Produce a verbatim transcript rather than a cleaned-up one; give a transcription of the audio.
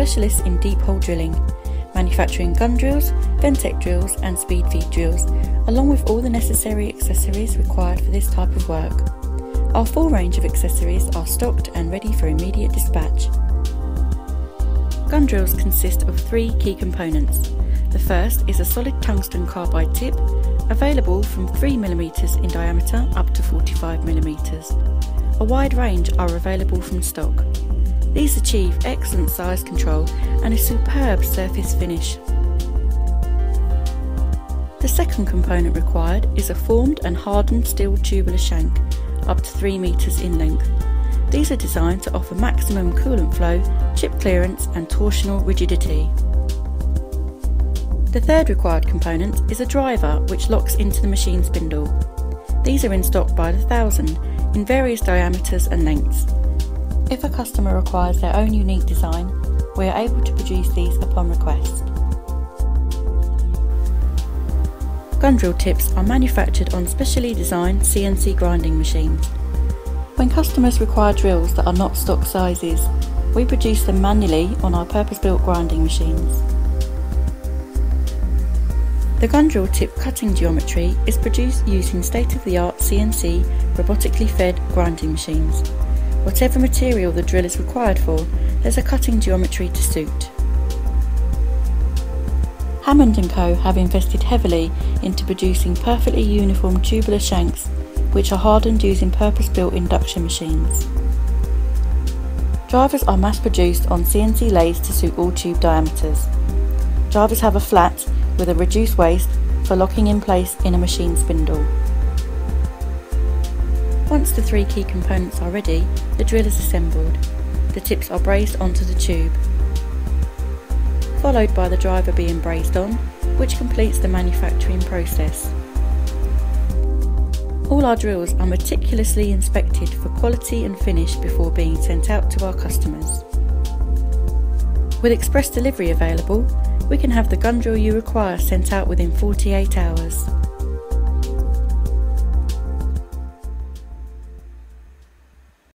specialists in deep hole drilling, manufacturing gun drills, Ventec drills and Speedfeed drills, along with all the necessary accessories required for this type of work. Our full range of accessories are stocked and ready for immediate dispatch. Gun drills consist of three key components. The first is a solid tungsten carbide tip, available from three millimeters in diameter up to forty-five millimeters. A wide range are available from stock. These achieve excellent size control and a superb surface finish. The second component required is a formed and hardened steel tubular shank, up to three meters in length. These are designed to offer maximum coolant flow, chip clearance and torsional rigidity. The third required component is a driver which locks into the machine spindle. These are in stock by the thousand, in various diameters and lengths. If a customer requires their own unique design, we are able to produce these upon request. Gundrill tips are manufactured on specially designed C N C grinding machines. When customers require drills that are not stock sizes, we produce them manually on our purpose-built grinding machines. The Gundrill tip cutting geometry is produced using state-of-the-art C N C robotically fed grinding machines. Whatever material the drill is required for, there's a cutting geometry to suit. Hammond and Co have invested heavily into producing perfectly uniform tubular shanks which are hardened using purpose-built induction machines. Drivers are mass-produced on C N C lathes to suit all tube diameters. Drivers have a flat with a reduced waist for locking in place in a machine spindle. Once the three key components are ready, the drill is assembled. The tips are brazed onto the tube, followed by the driver being brazed on, which completes the manufacturing process. All our drills are meticulously inspected for quality and finish before being sent out to our customers. With express delivery available, we can have the gun drill you require sent out within forty-eight hours.